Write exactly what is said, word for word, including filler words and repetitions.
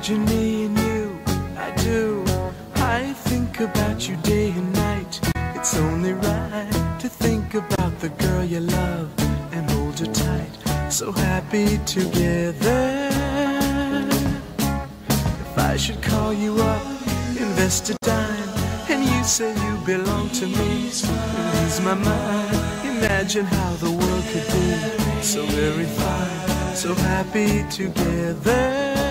imagine me and you, I do. I think about you day and night. It's only right to think about the girl you love and hold her tight. So happy together. If I should call you up, invest a dime, and you say you belong to me, lose my mind. Imagine how the world could be so very fine, so happy together.